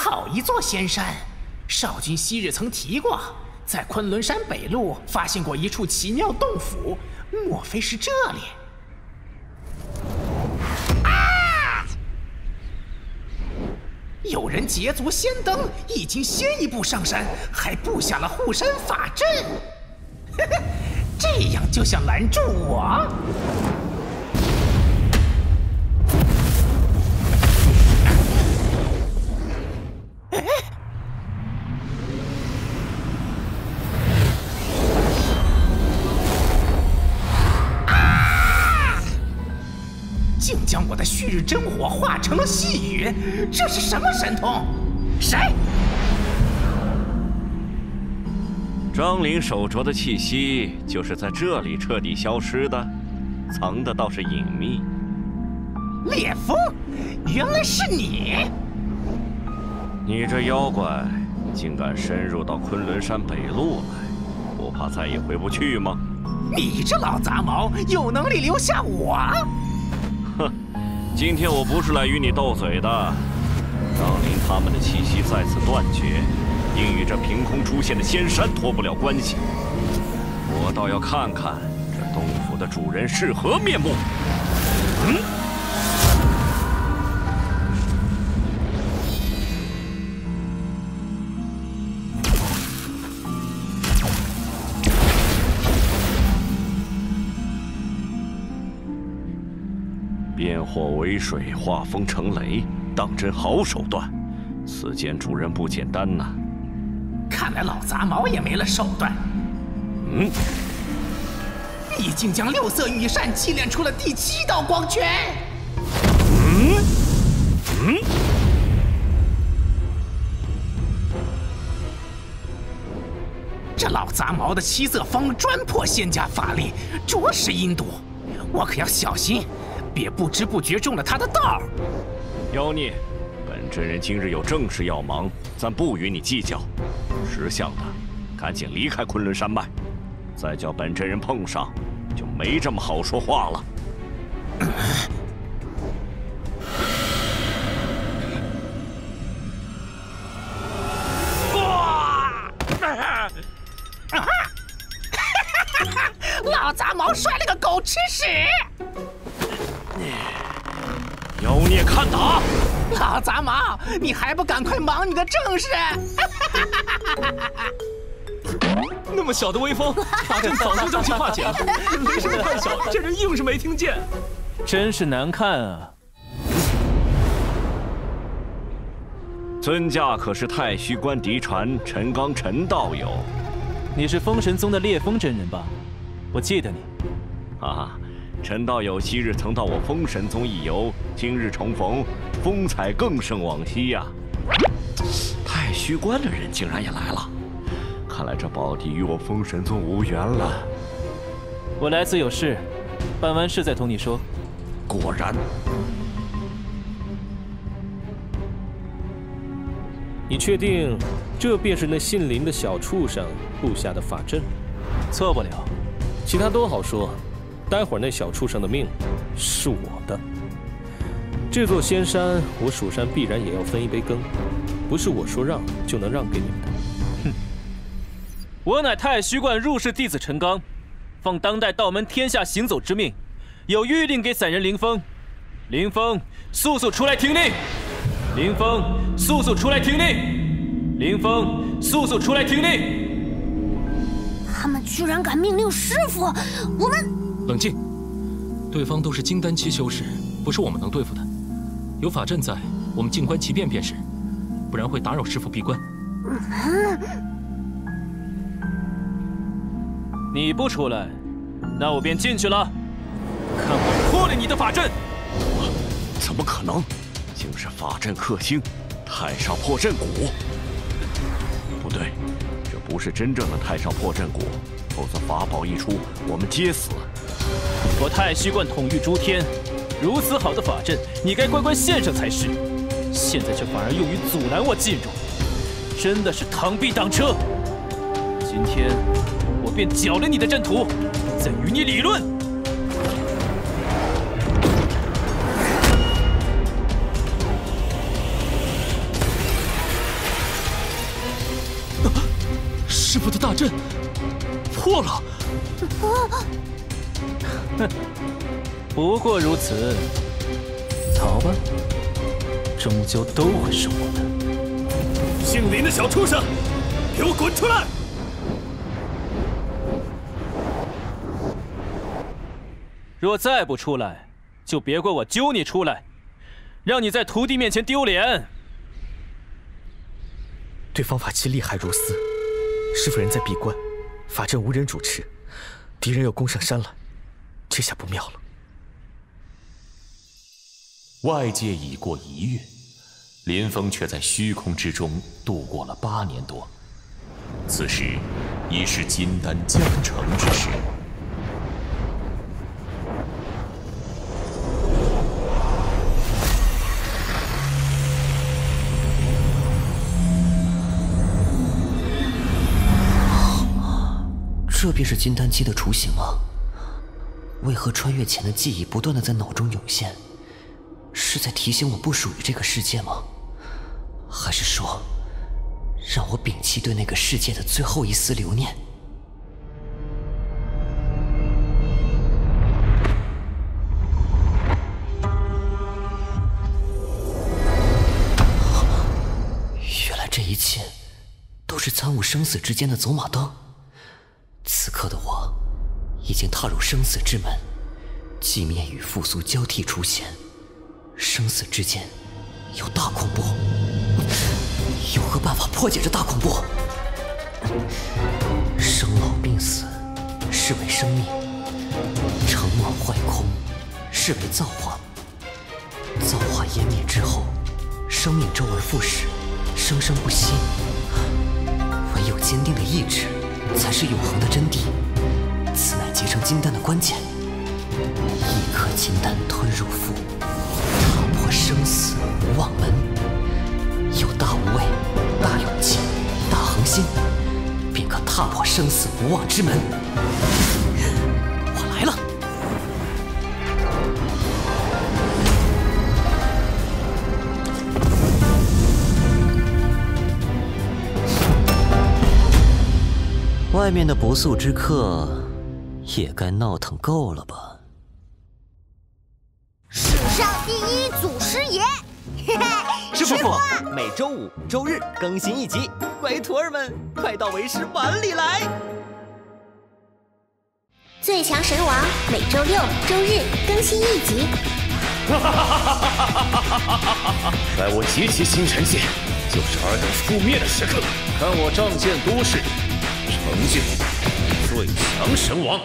好一座仙山！少君昔日曾提过，在昆仑山北麓发现过一处奇妙洞府，莫非是这里？ 有人捷足先登，已经先一步上山，还布下了护山法阵。呵呵，这样就想拦住我？哎，竟将我的旭日真火化成了细雨，这是什么神通？谁？张灵手镯的气息就是在这里彻底消失的，藏的倒是隐秘。烈风，原来是你！你这妖怪，竟敢深入到昆仑山北麓来，不怕再也回不去吗？你这老杂毛，有能力留下我？ 哼，今天我不是来与你斗嘴的。张灵他们的气息再次断绝，应与这凭空出现的仙山脱不了关系。我倒要看看这洞府的主人是何面目。嗯，变火为水，化风成雷，当真好手段。此间主人不简单呐、啊！看来老杂毛也没了手段。嗯，你竟将六色羽扇祭炼出了第七道光圈！嗯嗯，这老杂毛的七色方专破仙家法力，着实阴毒，我可要小心。 别不知不觉中了他的道。妖孽，本真人今日有正事要忙，暂不与你计较。识相的，赶紧离开昆仑山脉，再叫本真人碰上，就没这么好说话了。老杂毛摔了个狗吃屎！ 妖孽，看打！老杂毛，你还不赶快忙你的正事！那么小的微风，法阵早就将其化解了，为什么太小，这人硬是没听见。真是难看啊！尊驾可是太虚观嫡传陈刚陈道友，你是风神宗的烈风真人吧？我记得你。啊。 陈道友昔日曾到我风神宗一游，今日重逢，风采更胜往昔呀、啊！太虚观的人竟然也来了，看来这宝地与我风神宗无缘了。我来自有事，办完事再同你说。果然，你确定这便是那姓林的小畜生布下的法阵？错不了，其他都好说。 待会儿那小畜生的命是我的。这座仙山，我蜀山必然也要分一杯羹，不是我说让就能让给你们的。哼！我乃太虚观入室弟子陈刚，奉当代道门天下行走之命，有谕令给散人林峰。林峰，速速出来听令！林峰，速速出来听令！林峰，速速出来听令！他们居然敢命令师傅，我们。 冷静，对方都是金丹期修士，不是我们能对付的。有法阵在，我们静观其变便是，不然会打扰师傅闭关。你不出来，那我便进去了。看我破了你的法阵！我怎么可能？竟是法阵克星，太上破阵蛊。不对，这不是真正的太上破阵蛊，否则法宝一出，我们皆死。 我太虚观统御诸天，如此好的法阵，你该乖乖献上才是。现在却反而用于阻拦我进入，真的是螳臂挡车。今天我便搅了你的阵图，再与你理论。师傅的大阵破了。哼，不过如此。逃吧，终究都会是我的。姓林的小畜生，给我滚出来！ 若再不出来，就别怪我揪你出来，让你在徒弟面前丢脸。对方法器厉害如斯，师傅人在闭关，法阵无人主持，敌人又攻上山来，这下不妙了。外界已过一月，林峰却在虚空之中度过了8年多，此时已是金丹降成之时。 这便是金丹期的雏形啊！为何穿越前的记忆不断的在脑中涌现？是在提醒我不属于这个世界吗？还是说，让我摒弃对那个世界的最后一丝留念？原来这一切都是参悟生死之间的走马灯。 此刻的我，已经踏入生死之门，寂灭与复苏交替出现，生死之间有大恐怖，有何办法破解这大恐怖？生老病死是为生命，成魔坏空是为造化，造化湮灭之后，生命周而复始，生生不息，唯有坚定的意志。 才是永恒的真谛，此乃结成金丹的关键。一颗金丹吞入腹，踏破生死无望门。有大无畏、大勇气、大恒心，便可踏破生死无望之门。我来了。 外面的不速之客，也该闹腾够了吧？史上第一祖师爷，师傅，每周5、周日更新1集，乖徒儿们快到为师碗里来！最强神王每周6、周日更新1集。在我集齐星辰界，就是尔等覆灭的时刻，看我仗剑都市。 成就最强神王。